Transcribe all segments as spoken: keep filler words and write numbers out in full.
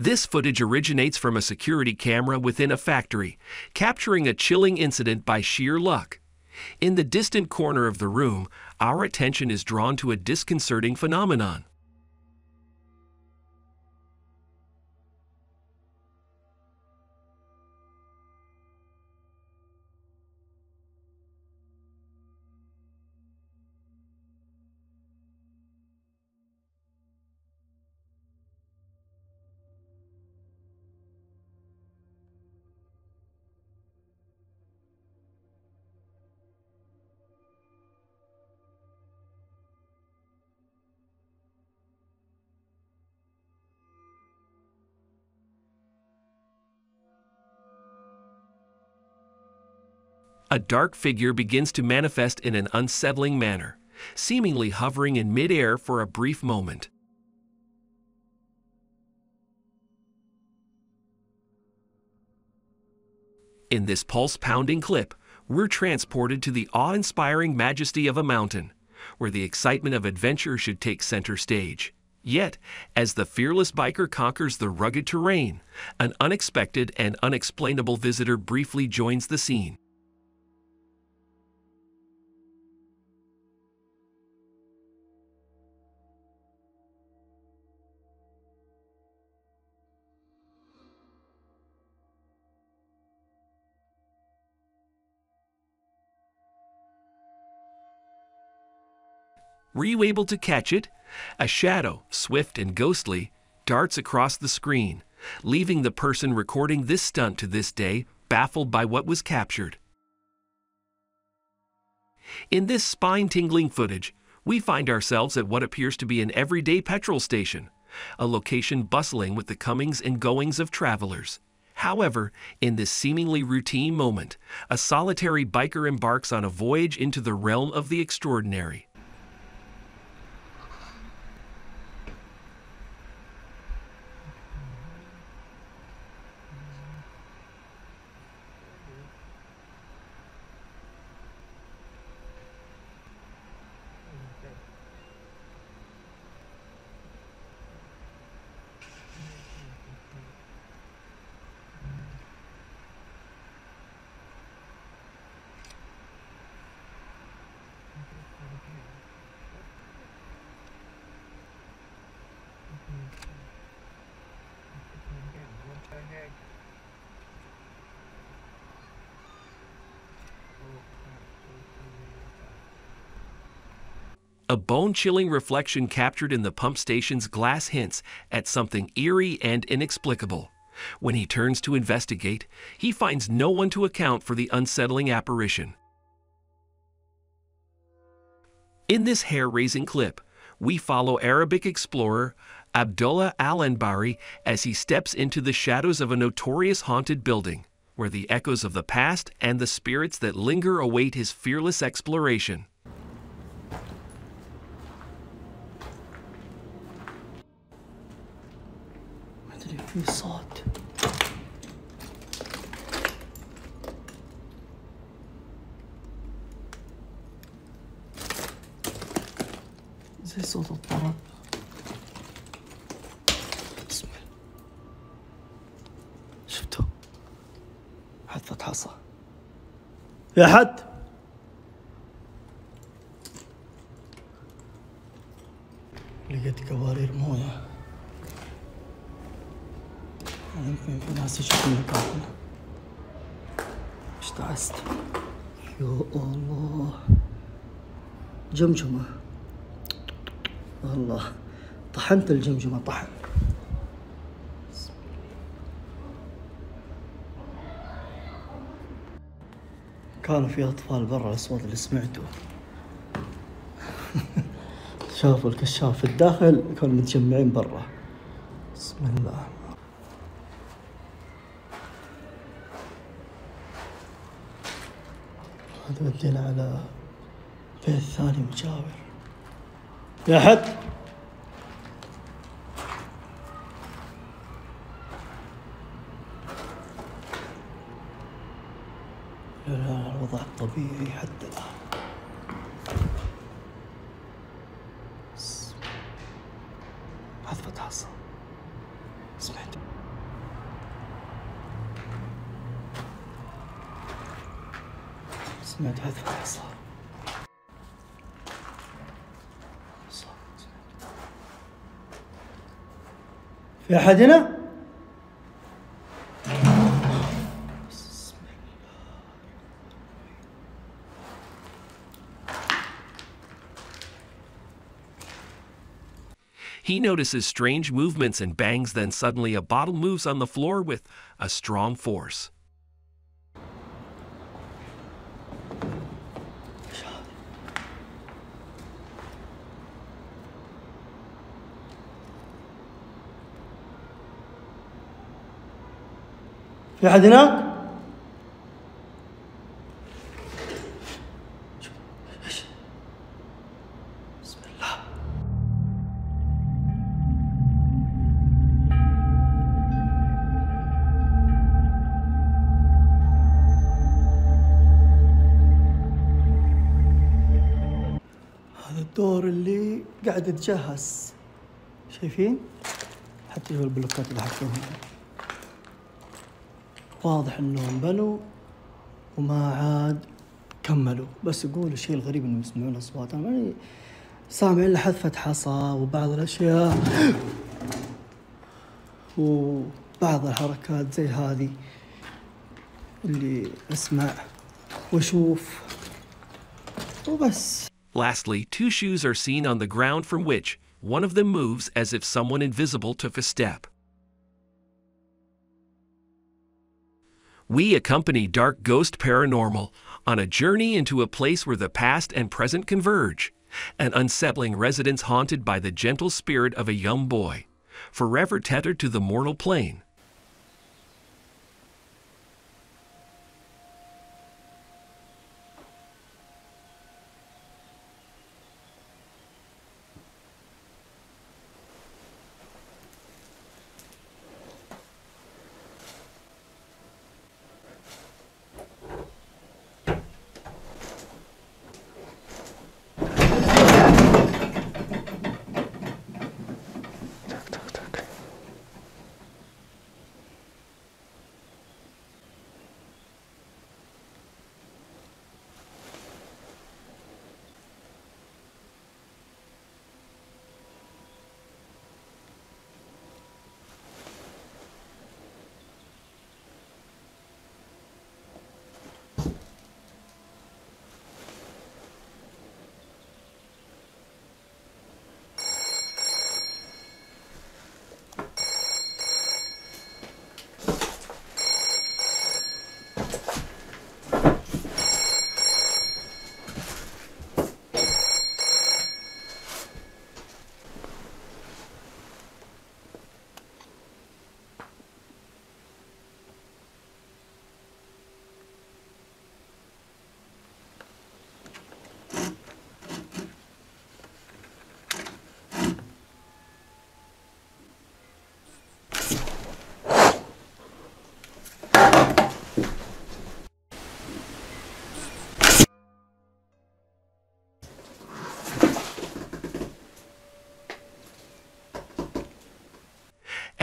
This footage originates from a security camera within a factory, capturing a chilling incident by sheer luck. In the distant corner of the room, our attention is drawn to a disconcerting phenomenon. A dark figure begins to manifest in an unsettling manner, seemingly hovering in mid-air for a brief moment. In this pulse-pounding clip, we're transported to the awe-inspiring majesty of a mountain, where the excitement of adventure should take center stage. Yet, as the fearless biker conquers the rugged terrain, an unexpected and unexplainable visitor briefly joins the scene. Were you able to catch it? A shadow, swift and ghostly, darts across the screen, leaving the person recording this stunt to this day baffled by what was captured. In this spine-tingling footage, we find ourselves at what appears to be an everyday petrol station, a location bustling with the comings and goings of travelers. However, in this seemingly routine moment, a solitary biker embarks on a voyage into the realm of the extraordinary. A bone-chilling reflection captured in the pump station's glass hints at something eerie and inexplicable. When he turns to investigate, he finds no one to account for the unsettling apparition. In this hair-raising clip, we follow Arabic explorer Abdullah Al-Anbari as he steps into the shadows of a notorious haunted building, where the echoes of the past and the spirits that linger await his fearless exploration. You saw it. زي صوت الطرب. اسمع. شفته. حطت حصى. يا حد. لقيت قوارير مويه. Ya Allah. Cemceme. Allah. طحنت الجمجمة طحن. كانوا في أطفال برا الأصوات اللي سمعته. شافوا الكشاف في الداخل كانوا متجمعين برا. بسم الله. تودينا على بيت ثاني مجاور. يا حد لا لا الوضع الطبيعي حتى الآن. حذفت حصى. سمعت. اسمع هذا صوت. صوت في أحد هنا؟ He notices strange movements and bangs, then suddenly a bottle moves on the floor with a strong force. في أحد هناك؟ الدور اللي قاعد يتجهز، شايفين؟ حتى شوف البلوكات اللي حاطينها، واضح انهم بنوا وما عاد كملوا. بس يقول الشيء الغريب انهم يسمعون اصوات، انا ماني سامع الا حذفة حصى وبعض الاشياء وبعض الحركات زي هذه اللي اسمع واشوف وبس. Lastly, two shoes are seen on the ground from which one of them moves as if someone invisible took a step. We accompany Dark Ghost Paranormal on a journey into a place where the past and present converge, an unsettling residence haunted by the gentle spirit of a young boy, forever tethered to the mortal plane.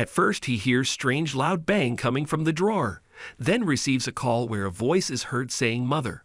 At first, he hears strange loud bang coming from the drawer, then receives a call where a voice is heard saying, "Mother."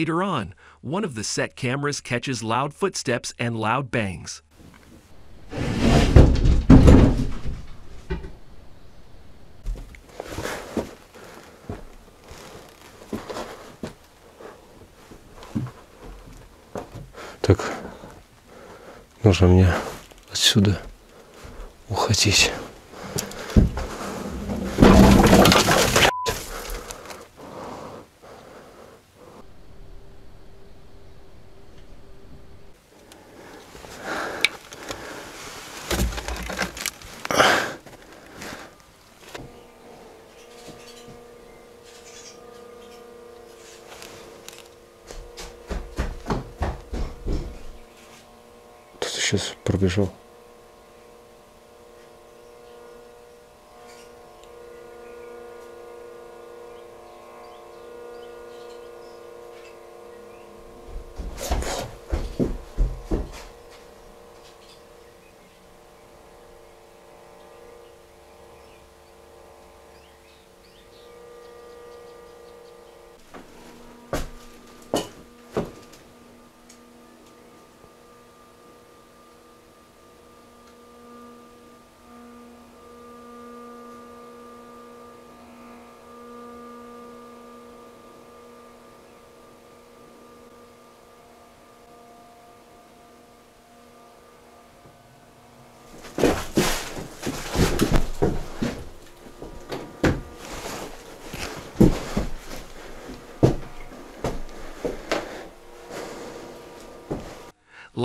later on, one of the set cameras catches loud footsteps and loud bangs. Так, нужно мне отсюда уходить. Сейчас пробежал.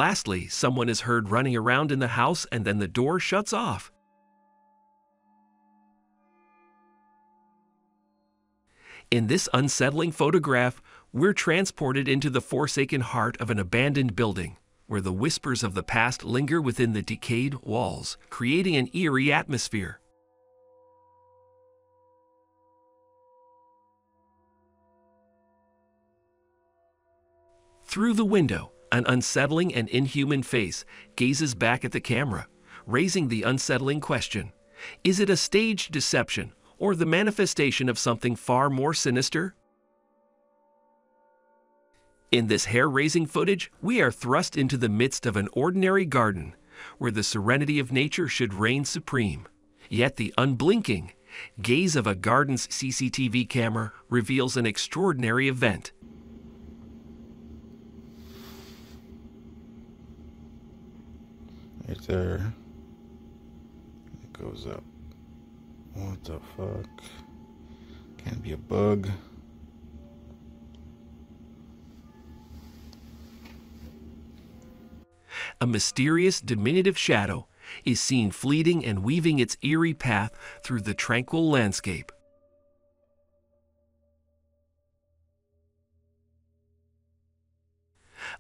Lastly, someone is heard running around in the house and then the door shuts off. In this unsettling photograph, we're transported into the forsaken heart of an abandoned building, where the whispers of the past linger within the decayed walls, creating an eerie atmosphere. Through the window, an unsettling and inhuman face gazes back at the camera, raising the unsettling question: is it a staged deception or the manifestation of something far more sinister? In this hair-raising footage, we are thrust into the midst of an ordinary garden where the serenity of nature should reign supreme. Yet the unblinking gaze of a garden's C C T V camera reveals an extraordinary event. Right there, it goes up. What the fuck? Can't be a bug. A mysterious, diminutive shadow is seen fleeting and weaving its eerie path through the tranquil landscape.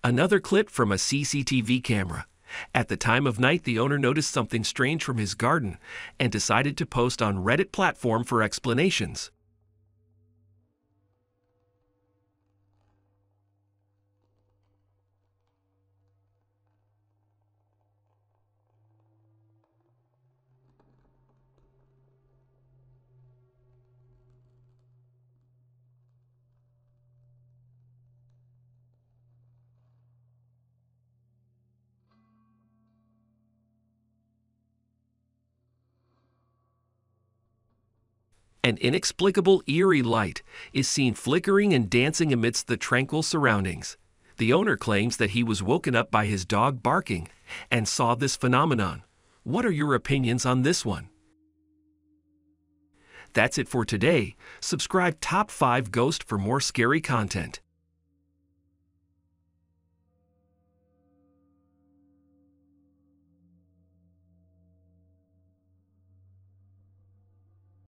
Another clip from a C C T V camera. At the time of night, the owner noticed something strange from his garden and decided to post on Reddit platform for explanations. An inexplicable, eerie light is seen flickering and dancing amidst the tranquil surroundings. The owner claims that he was woken up by his dog barking and saw this phenomenon. What are your opinions on this one? That's it for today. Subscribe Top five Ghost for more scary content.